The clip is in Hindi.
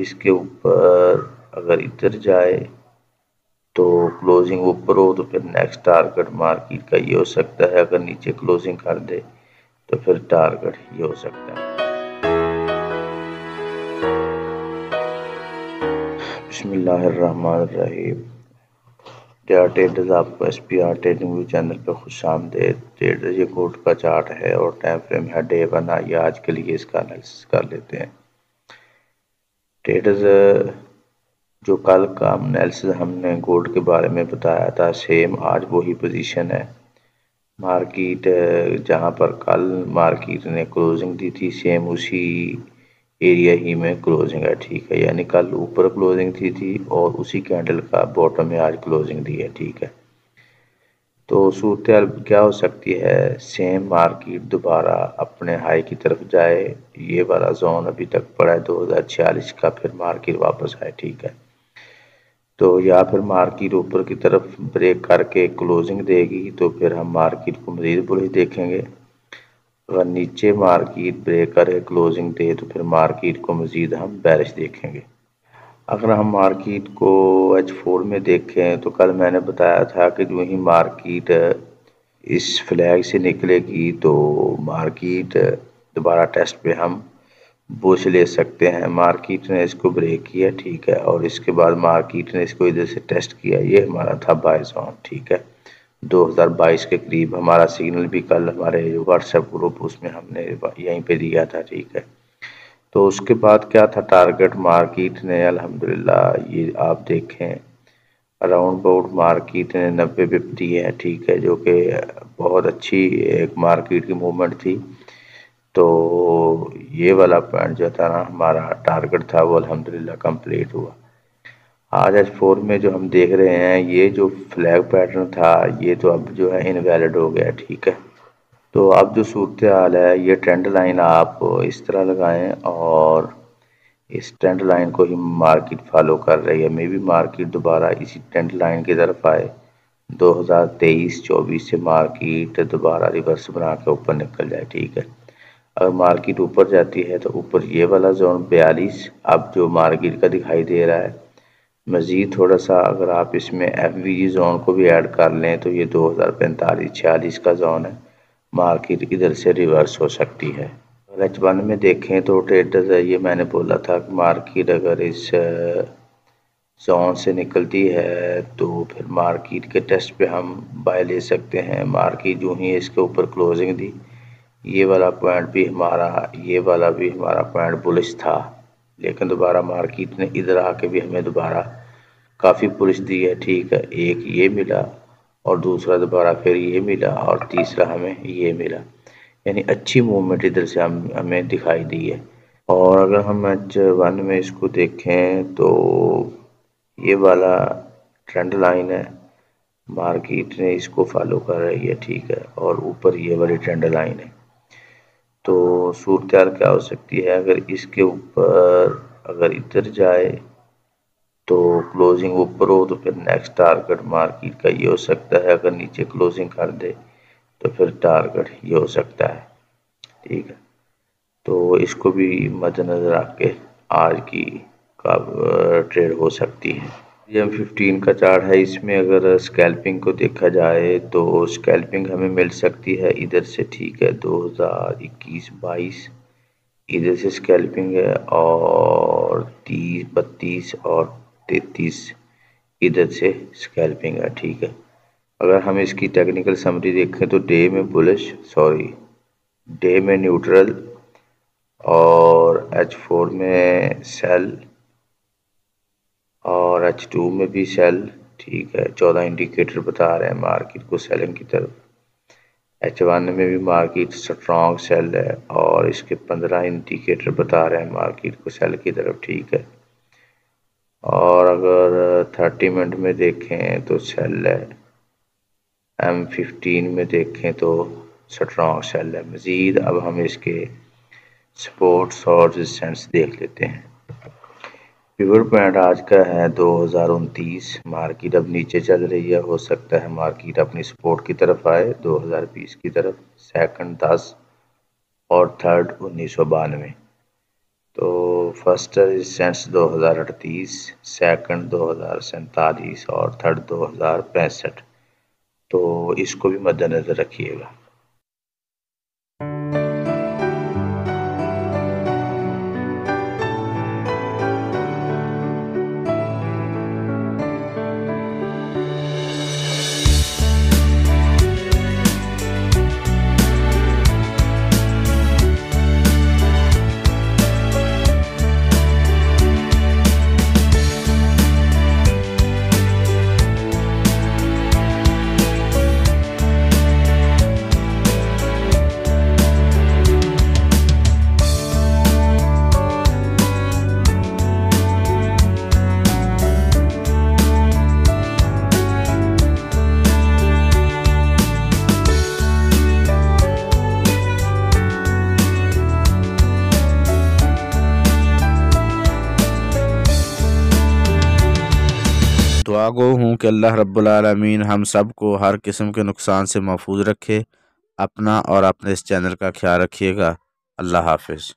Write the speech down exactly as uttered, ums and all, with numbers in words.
इसके ऊपर अगर इधर जाए तो क्लोजिंग ऊपर हो तो फिर नेक्स्ट टारगेट मार्केट का ये हो सकता है, अगर नीचे क्लोजिंग कर दे तो फिर टारगेट ये हो सकता है। बिस्मिल्लाहिर्रहमानिर्रहीम। डियर ट्रेडर्स, आपको S P R trading view channel पर खुश आमदेद। ट्रेडर्स, ये गोल्ड का चार्ट है और टाइम फ्रेम है डे वन। आइए आज के लिए इसका एनालिसिस कर लेते हैं। ट्रेडर्स, जो कल का एनालिसिस हमने गोल्ड के बारे में बताया था, सेम आज वही पोजीशन है। मार्केट जहां पर कल मार्केट ने क्लोजिंग दी थी, सेम उसी एरिया ही में क्लोजिंग है, ठीक है। यानी कल ऊपर क्लोजिंग दी थी और उसी कैंडल का बॉटम में आज क्लोजिंग दी है, ठीक है। तो सूरत क्या हो सकती है, सेम मार्केट दोबारा अपने हाई की तरफ जाए, ये वाला जोन अभी तक पड़ा है दो हज़ार छियालीस का, फिर मार्केट वापस आए, ठीक है। तो या फिर मार्केट ऊपर की तरफ ब्रेक करके क्लोजिंग देगी तो फिर हम मार्केट को मज़ीद बुलिश देखेंगे। अगर नीचे मार्केट ब्रेक करके क्लोजिंग दे तो फिर मार्केट को मज़ीद हम बैरिश देखेंगे। अगर हम मार्केट को एच फोर में देखें तो कल मैंने बताया था कि जो ही मार्केट इस फ्लैग से निकलेगी तो मार्केट दोबारा टेस्ट पे हम बुलिश ले सकते हैं। मार्केट ने इसको ब्रेक किया, ठीक है, और इसके बाद मार्केट ने इसको इधर से टेस्ट किया, ये हमारा था बाय जोन, ठीक है। दो हज़ार बाईस के करीब हमारा सिग्नल भी कल हमारे व्हाट्सएप ग्रुप उसमें हमने यहीं पे दिया था, ठीक है। तो उसके बाद क्या था टारगेट, मार्केट ने अल्हम्दुलिल्लाह ये आप देखें अराउंड अबाउट मार्केट ने नब्बे पिप दी है, ठीक है, जो कि बहुत अच्छी एक मार्केट की मूवमेंट थी। तो ये वाला पॉइंट जो था ना हमारा टारगेट था, वो अल्हम्दुलिल्लाह कंप्लीट हुआ। आज एच फोर में जो हम देख रहे हैं, ये जो फ्लैग पैटर्न था ये तो अब जो है इनवैलिड हो गया, ठीक है। तो अब जो सूरत हाल है, ये ट्रेंड लाइन आप इस तरह लगाएं और इस ट्रेंड लाइन को ही मार्केट फॉलो कर रही है। मे भी मार्केट दोबारा इसी ट्रेंड लाइन की तरफ आए, दो हज़ार तेईस चौबीस से मार्केट दोबारा रिवर्स बना के ऊपर निकल जाए, ठीक है। अगर मार्केट ऊपर जाती है तो ऊपर ये वाला जोन बयालीस अब जो मार्केट का दिखाई दे रहा है, मज़ीद थोड़ा सा अगर आप इसमें एफ वी जी जोन को भी ऐड कर लें तो ये दो हज़ार पैंतालीस छियालीस का जोन है, मार्केट इधर से रिवर्स हो सकती है। अगर एच वन में देखें तो ट्रेडर्स, ये मैंने बोला था कि मार्केट अगर इस जोन से निकलती है तो फिर मार्केट के टेस्ट पे हम बाय ले सकते हैं। मार्केट जो ही इसके ऊपर क्लोजिंग दी, ये वाला पॉइंट भी हमारा, ये वाला भी हमारा पॉइंट बुलिश था, लेकिन दोबारा मार्केट ने इधर आके भी हमें दोबारा काफ़ी बुलिश दी है, ठीक है। एक ये मिला और दूसरा दोबारा फिर ये मिला और तीसरा हमें ये मिला, यानी अच्छी मूवमेंट इधर से हम हमें दिखाई दी है। और अगर हम एच वन में इसको देखें तो ये वाला ट्रेंड लाइन है, मार्केट ने इसको फॉलो कर रही है, ठीक है, और ऊपर ये वाली ट्रेंड लाइन है। तो सूरत हाल क्या हो सकती है, अगर इसके ऊपर अगर इधर जाए तो क्लोजिंग ऊपर हो तो फिर नेक्स्ट टारगेट मार्केट का ये हो सकता है, अगर नीचे क्लोजिंग कर दे तो फिर टारगेट ये हो सकता है, ठीक है। तो इसको भी मद्देनजर आके आज की का ट्रेड हो सकती है। ये फिफ्टीन का चार्ट है, इसमें अगर स्कैल्पिंग को देखा जाए तो स्कैल्पिंग हमें मिल सकती है इधर से, ठीक है, दो हज़ार इक्कीस बाईस इधर से स्कैल्पिंग है और तीस बत्तीस और तैंतीस इधर से स्कैल्पिंग है, ठीक है। अगर हम इसकी टेक्निकल समरी देखें तो डे में बुलिश, सॉरी डे में न्यूट्रल और एच फोर में सेल और एच टू में भी सेल, ठीक है। चौदह इंडिकेटर बता रहे हैं मार्केट को सेलिंग की तरफ। एच वन में भी मार्केट स्ट्रॉन्ग सेल है और इसके पंद्रह इंडिकेटर बता रहे हैं मार्केट को सेल की तरफ, ठीक है। और अगर थर्टी मिनट में देखें तो सेल है, एम फिफ्टीन में देखें तो स्ट्रॉन्ग सेल है। मज़ीद अब हम इसके सपोर्ट्स और रेजिस्टेंस देख लेते हैं। पिवट पॉइंट आज का है दो हज़ार उनतीस, मार्केट अब नीचे चल रही है, हो सकता है मार्केट अपनी सपोर्ट की तरफ आए दो हज़ार बीस की तरफ, सेकंड दस और थर्ड उन्नीस सौ बानवे। तो फर्स्ट रिसेंट्स दो हज़ार अड़तीस, सेकेंड दो हज़ार सैंतालीस और थर्ड दो हज़ार पैंसठ। तो इसको भी मद्देनज़र रखिएगा। दुआ गो हूँ कि अल्लाह रब्बुल आलमीन हम सब को हर किस्म के नुकसान से महफूज रखे। अपना और अपने इस चैनल का ख्याल रखिएगा। अल्लाह हाफिज़।